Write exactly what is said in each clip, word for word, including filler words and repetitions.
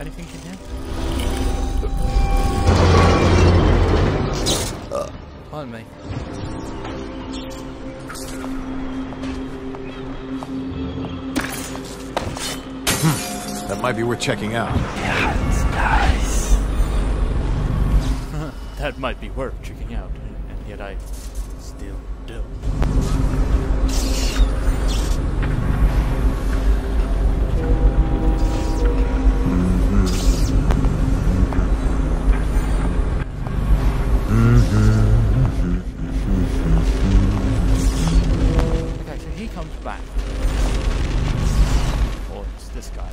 Anything you do? Uh, pardon me. That might be worth checking out. Yeah, it's nice. That might be worth checking out, and yet I still do. Okay, so he comes back. Or it's this guy.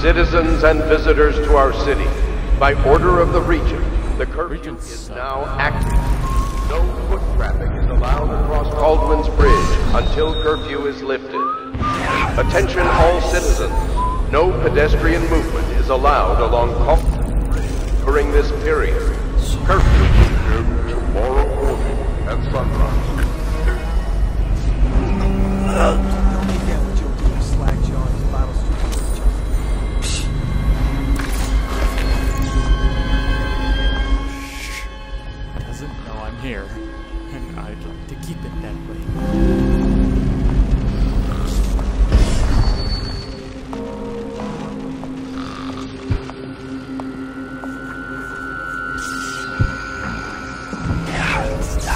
Citizens and visitors to our city, by order of the Regent, the curfew is now active. No foot traffic is allowed across Caldwell's Bridge until curfew is lifted. Attention all citizens, no pedestrian movement is allowed along Caldwell's Bridge during this period. Curfew is tomorrow morning at sunrise. Here, and I'd like to keep it that way. Yeah, it's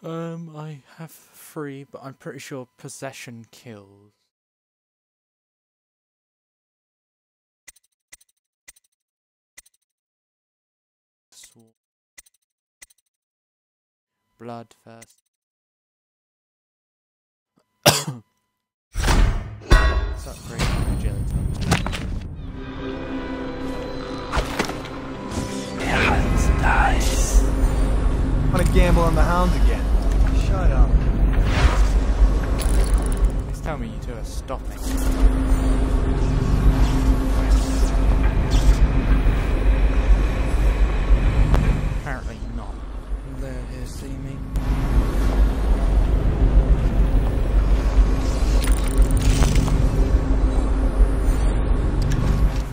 Um, I have three, but I'm pretty sure possession kills. Blood first. Is that great agility? Yeah, it's nice. Wanna gamble on the hound again? Shut up. Please tell me you two are stopping. Apparently not. They're here to see me.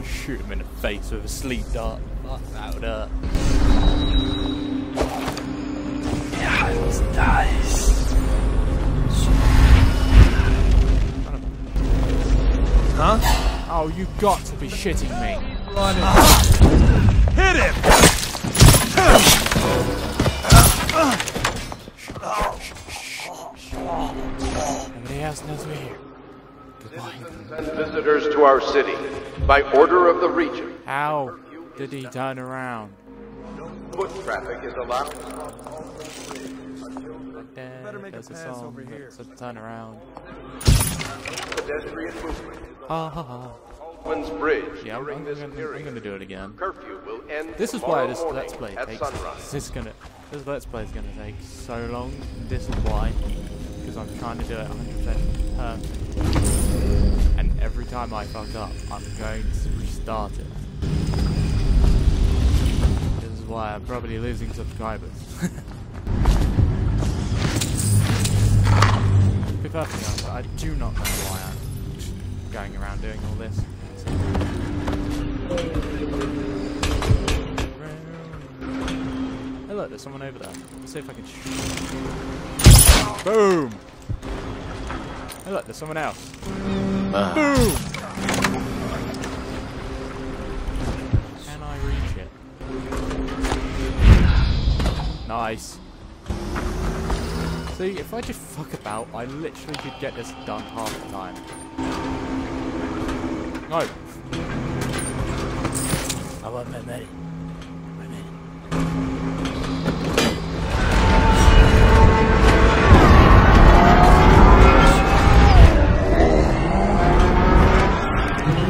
Shoot him in the face with a sleep dart. Fuck, that would hurt. Nice. Huh? Oh, you got to be shitting me. Ah. Hit him! Nobody else knows we're here. Goodbye. Citizens and visitors to our city, by order of the Regent. How did he turn around? No foot traffic is allowed. Dead. Better make There's a, pass a song over here. That's a turn around. Pedestrian movement. Ha ha ha. Bridge. Yeah, I'm, I'm, gonna, I'm gonna do it again. Curfew will end. This is why this let's play takes. Sunrise. This is gonna. This let's play is gonna take so long. This is why, because I'm trying to do it one hundred percent perfect, and every time I fuck up, I'm going to restart it. This is why I'm probably losing subscribers. To be perfectly honest, I do not know why I'm going around doing all this. Hey look, there's someone over there. Let's see if I can shoot. Boom! Hey look, there's someone else. Ah. Boom! Can I reach it? Nice. See, if I just fuck about, I literally could get this done half the time. No! I want my money. My money.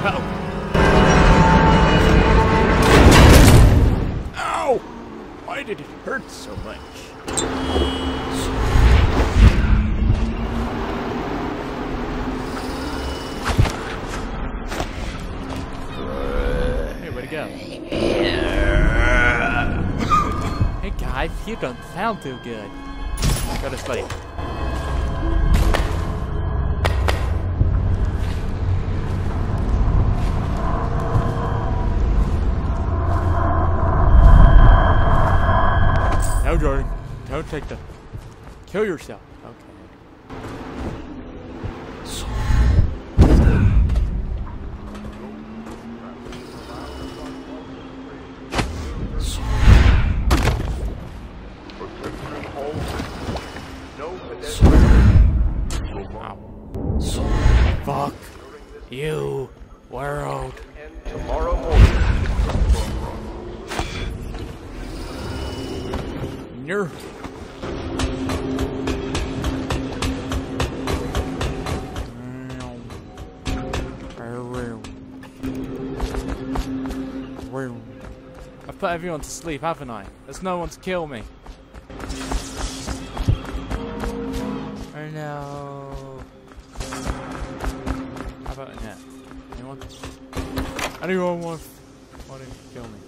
Ow! Ow! Why did it hurt so much? Hey guys, you don't sound too good. Go to sleep. No, Jordan. Don't take the... Kill yourself. Fuck you, world. Tomorrow morning. No. I've put everyone to sleep, haven't I? There's no one to kill me. Oh no. About in here. Anyone? Anyone want, want him to kill me?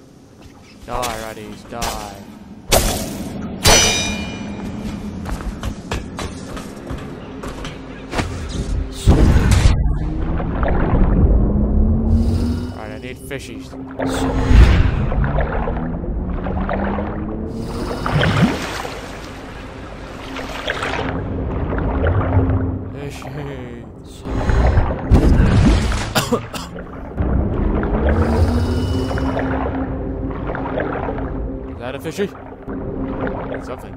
Die, Raddies, die. Alright, I need fishies. Fishies. Is that a fishy? Something.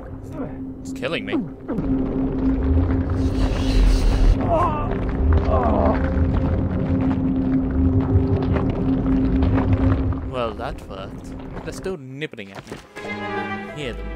It's killing me. Well, that worked. They're still nibbling at me. I hear them.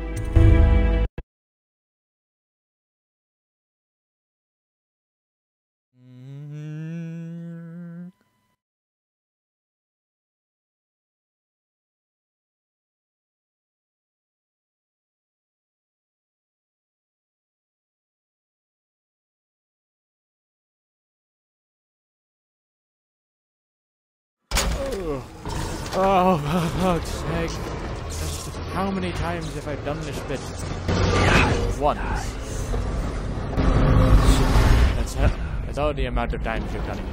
Oh, for fuck's sake. Just how many times have I done this bit? Once. That's, that's all the amount of times you've done it.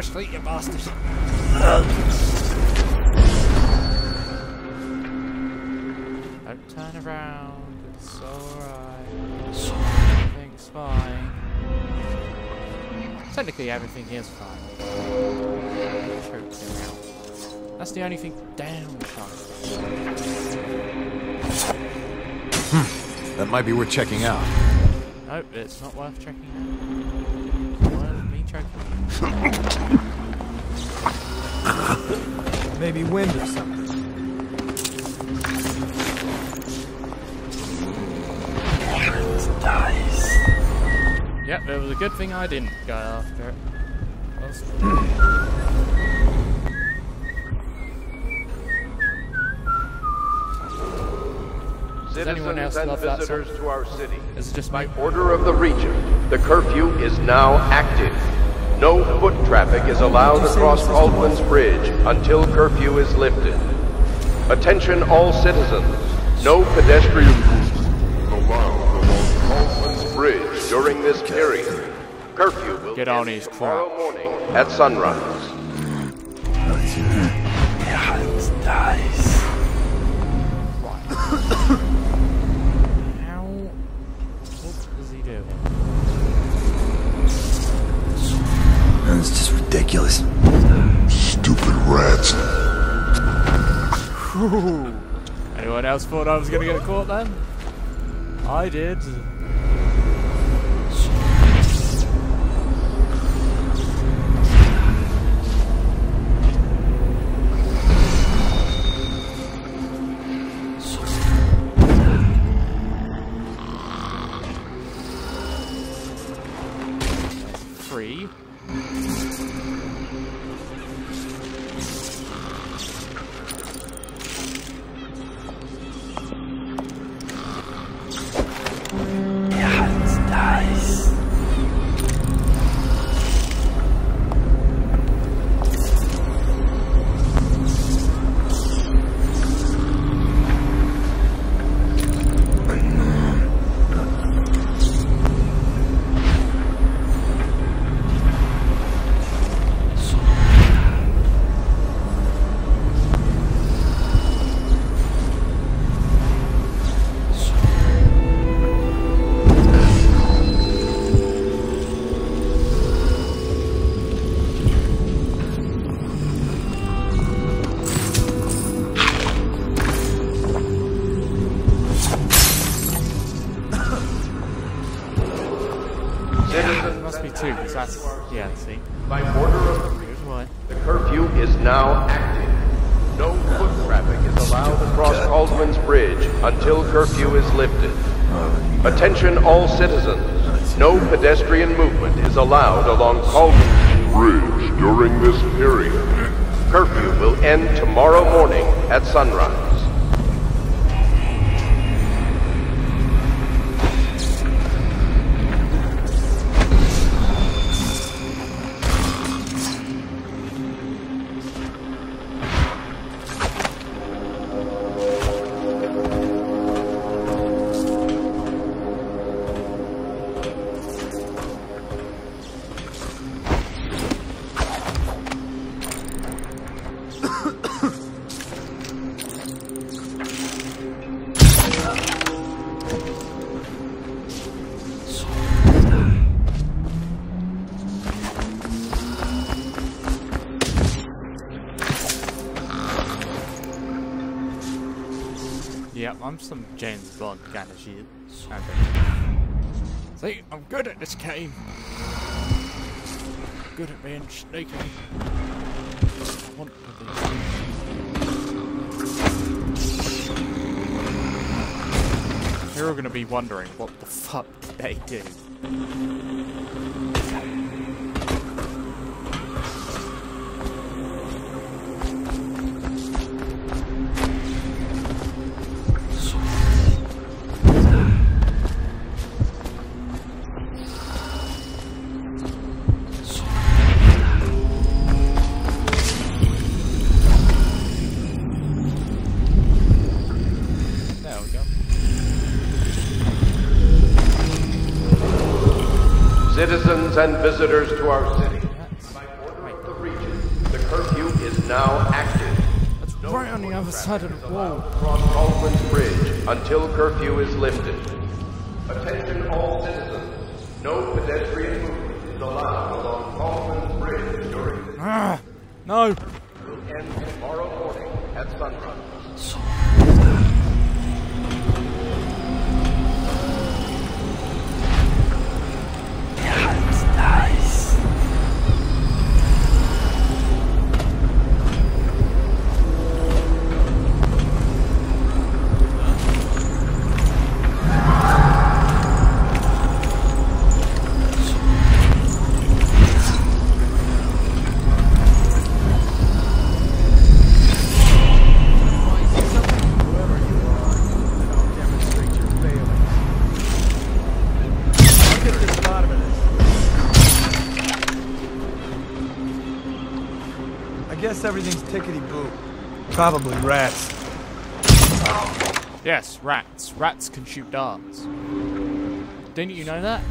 Sleep, you bastards. Don't turn around, it's alright. Everything's fine. Technically, everything is fine. Choke him out. That's the only thing down. Hmm. That might be worth checking out. Nope, it's not worth checking out. It's worth me choking. Maybe wind or something. Yep, it was a good thing I didn't go after it. Does Citizens anyone else and love visitors that song? To our city. It's just my order of the region. The curfew is now active. No foot traffic is allowed across Altman's Bridge until curfew is lifted. Attention all citizens. No pedestrian bridge during this period. Curfew will get on his tomorrow morning at sunrise. Now, what is he doing? That's just ridiculous. Stupid rats. Anyone else thought I was going to get caught then? I did. Yeah, see? By order of here's why. The curfew is now active. No foot traffic is allowed across Altman's Bridge until curfew is lifted. Attention all citizens. No pedestrian movement is allowed along Altman's Bridge during this period. Curfew will end tomorrow morning at sunrise. I'm some James Bond kind of shit. See, I'm good at this game. Good at being sneaky. I want to be sneaky. You're all gonna be wondering what the fuck they do. Citizens and visitors to our city. By order of the region, the curfew is now active. It's no right on the other side of the wall. Cross Altman's Bridge until curfew is lifted. Attention all citizens. No pedestrian movement is allowed along Altman's Bridge during this. Ah, no. End tomorrow morning at sunrise. So nice. guess everything's tickety-boo. Probably rats. Yes, rats. Rats can shoot darts. Didn't you know that?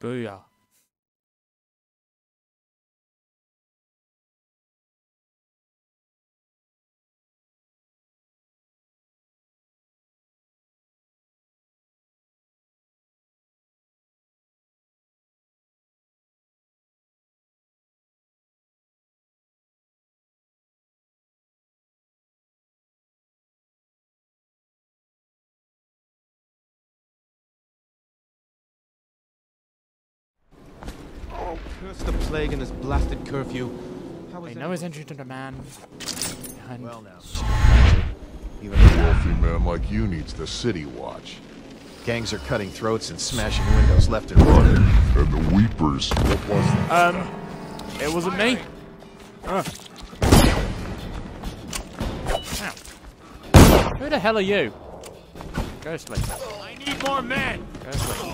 Booyah. Curse the plague and this blasted curfew. How is I know his entry to the man. Well now. Even a wealthy man like you needs the city watch. Gangs are cutting throats and smashing windows left and right. And the weepers. What was that? Um, it wasn't me. Uh. Ow. Who the hell are you? Ghostly. I need more men. Ghostly.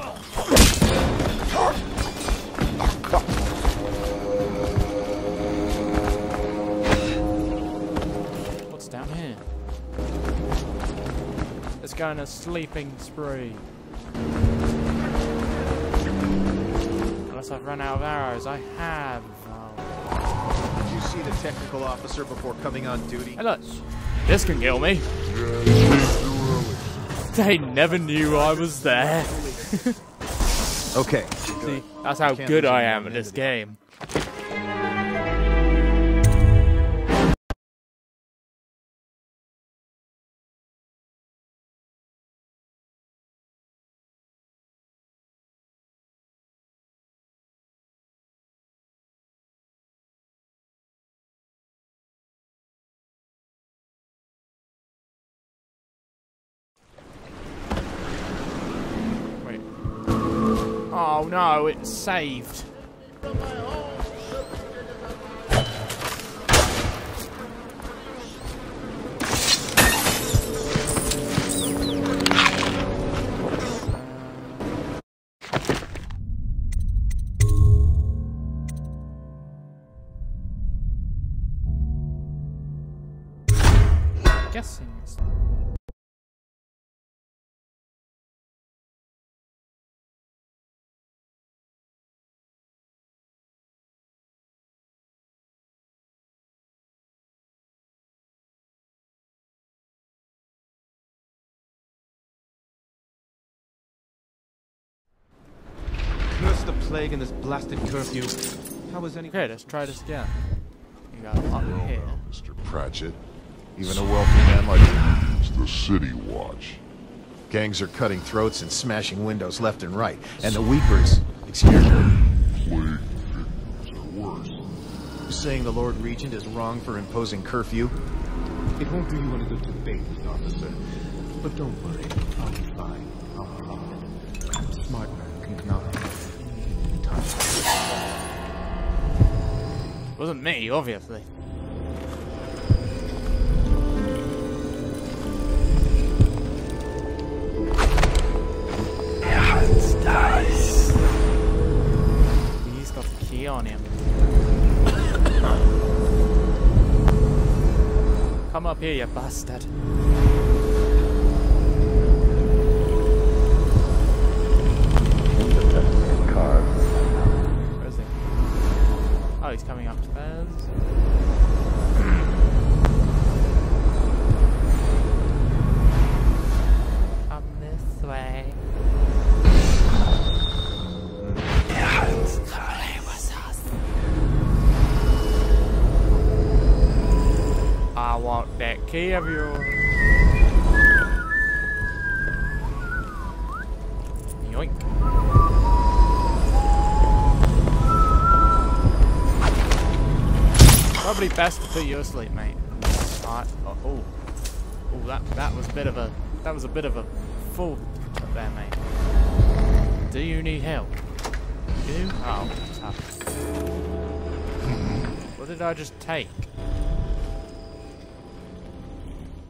What's down here? Let's go on a sleeping spree. Unless I've run out of arrows, I have. Oh. Did you see the technical officer before coming on duty? Hey, look, this can kill me. They never knew I was there. Okay. See, that's how good I am in this game. Oh no, it's saved. I'm guessing it's plague and this blasted curfew. How is any... Okay, let's try this again. You got on the head. Mister Pratchett. Even a wealthy man like you needs the city watch. Gangs are cutting throats and smashing windows left and right. And the Weepers... Excuse me. You're saying the Lord Regent is wrong for imposing curfew? It won't do you any good to debate, officer. But don't worry. I'll be fine. I'll be fine. Smart man can come out. It wasn't me, obviously. He's got the key on him. Come up here, you bastard. Where is he? Oh, he's coming upstairs. Come this way. I want that key of yours. Yoink. Probably best to put you asleep, mate. Right. Oh, oh, oh, that that was a bit of a that was a bit of a fool up there, mate. Do you need help? You? Oh, what's happened? What did I just take?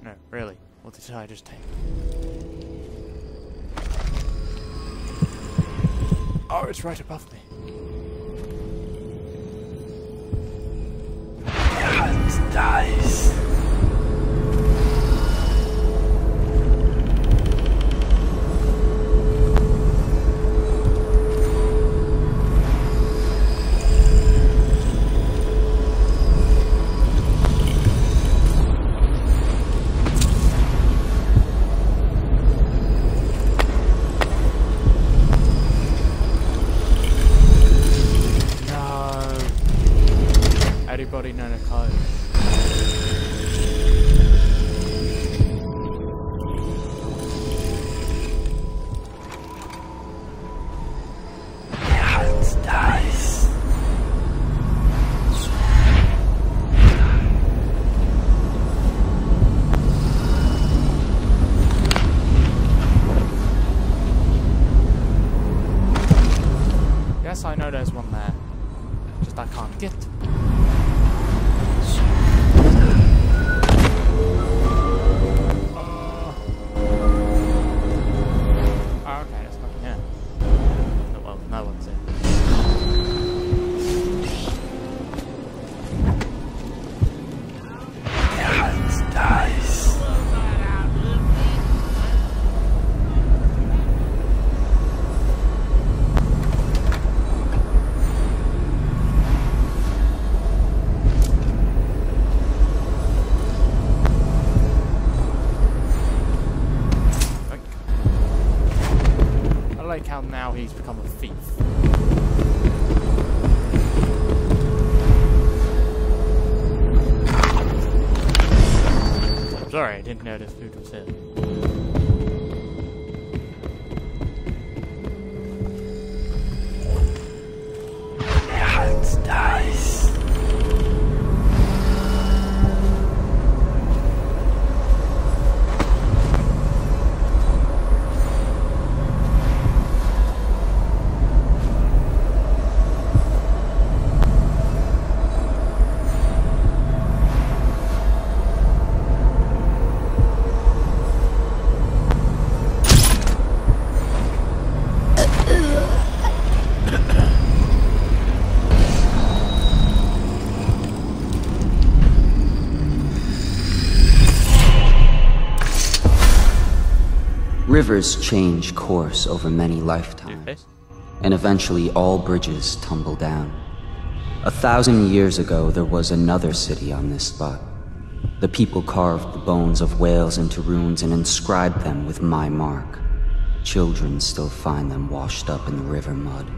No, really. What did I just take? Oh, it's right above me. Hans dies. Anybody know the code? Hans dies. Yes, I know there's one there. Just I can't get. How now he's become a thief. I'm sorry, I didn't notice who was here. Hans dies. Rivers change course over many lifetimes, and eventually all bridges tumble down. A thousand years ago, there was another city on this spot. The people carved the bones of whales into runes and inscribed them with my mark. Children still find them washed up in the river mud.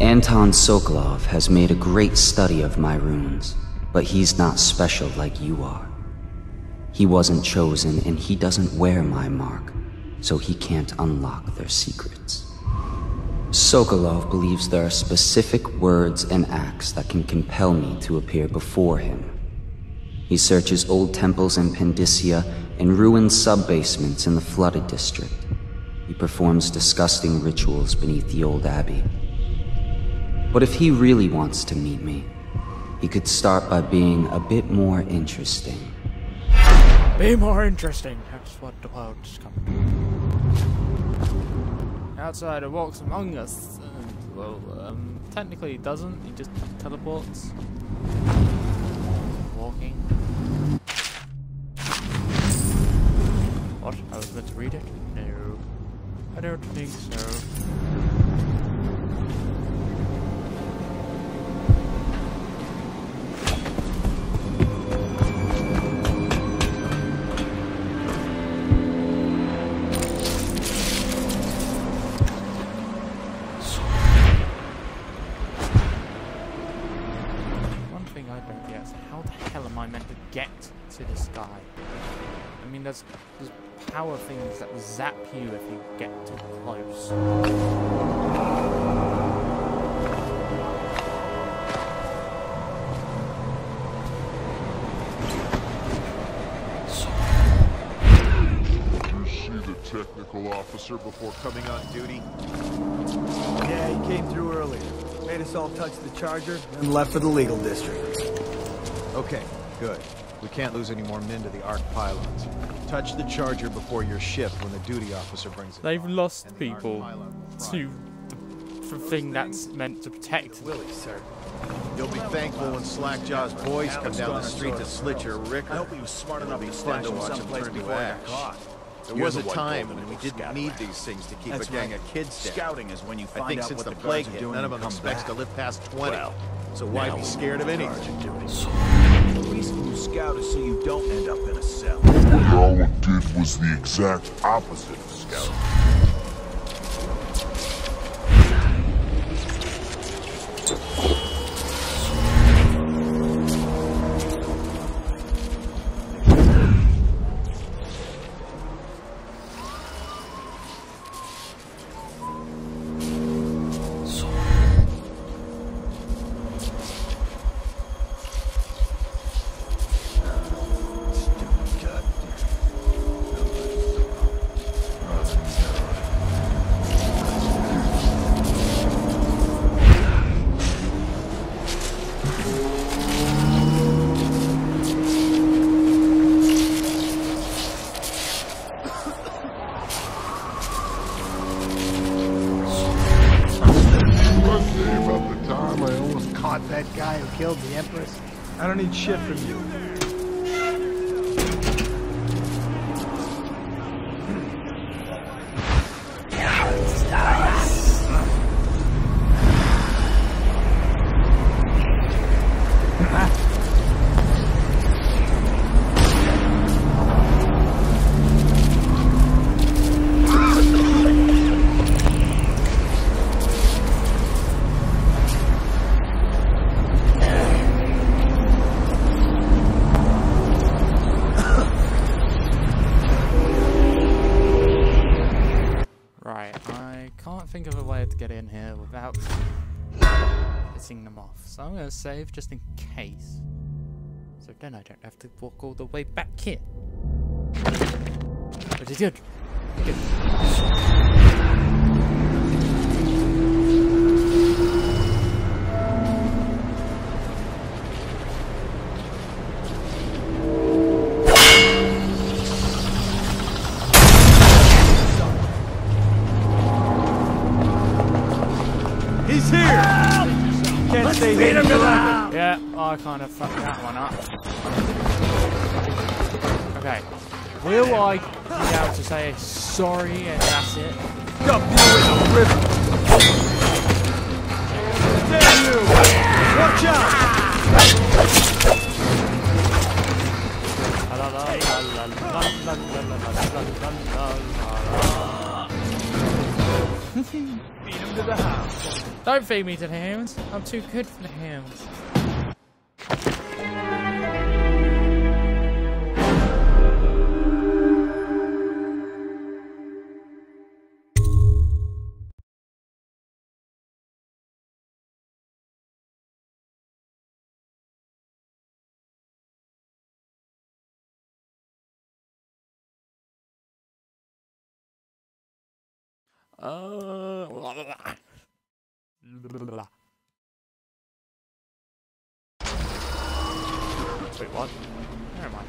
Anton Sokolov has made a great study of my runes, but he's not special like you are. He wasn't chosen, and he doesn't wear my mark, so he can't unlock their secrets. Sokolov believes there are specific words and acts that can compel me to appear before him. He searches old temples in Pendicia and ruined sub-basements in the flooded district. He performs disgusting rituals beneath the old abbey. But if he really wants to meet me, he could start by being a bit more interesting. Be more interesting, that's what the world's come to. Outsider walks among us, and, well, um, technically he doesn't, he just teleports. Walking. What? I was meant to read it? No. I don't think so. There's, there's power things that zap you if you get too close. You see the technical officer before coming on duty? Yeah, he came through earlier. Made us all touch the charger and left for the legal district. Okay, good. We can't lose any more men to the arc pylons. Touch the charger before your shift when the duty officer brings it. They've lost the people to the thing that's meant to protect Willie, sir. You'll be thankful when Slackjaw's boys come down the street to slit your ricker. I hope he was smart enough to stand to watch him turn to ash. There was a time when we didn't need these things to keep a gang of kids down. Scouting is when you find out what the I think since the plague hit, none of them expects to live past twenty. So why be scared of anything? The reason you scout is so you don't end up in a cell. But all it did was the exact opposite of scouting. Shit from you. Without pissing them off, so I'm going to save just in case, so then I don't have to walk all the way back here, which is good. good. I kind of fucked that one up. Okay. Will I be able to say sorry and that's it? Dump you in the river! Damn you! Watch out! Beat him to the house. Don't feed me to the hounds. I'm too good for the hounds. Uh, blah, blah, blah. Wait, what? Never mind.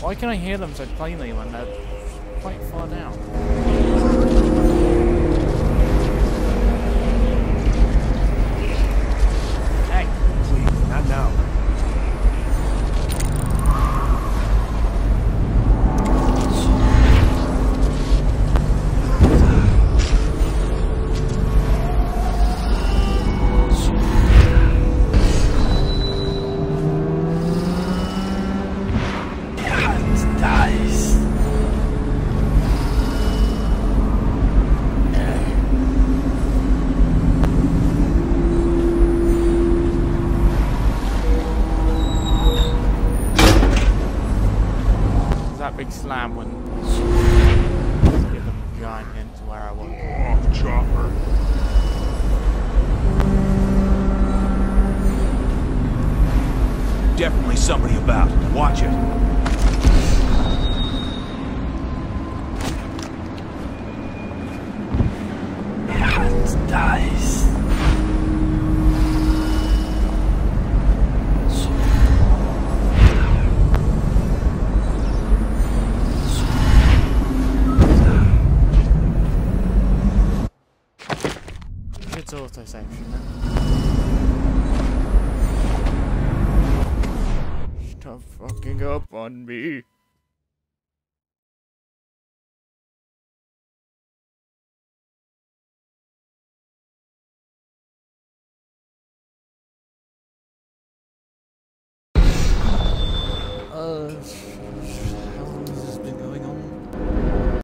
Why can I hear them so plainly when they're quite far down? Hey, please, not now. slam wouldn't give them a giant hint to where I want them. Chopper. Definitely somebody about. Watch it. Dies. It's auto section. Don't fucking up on me.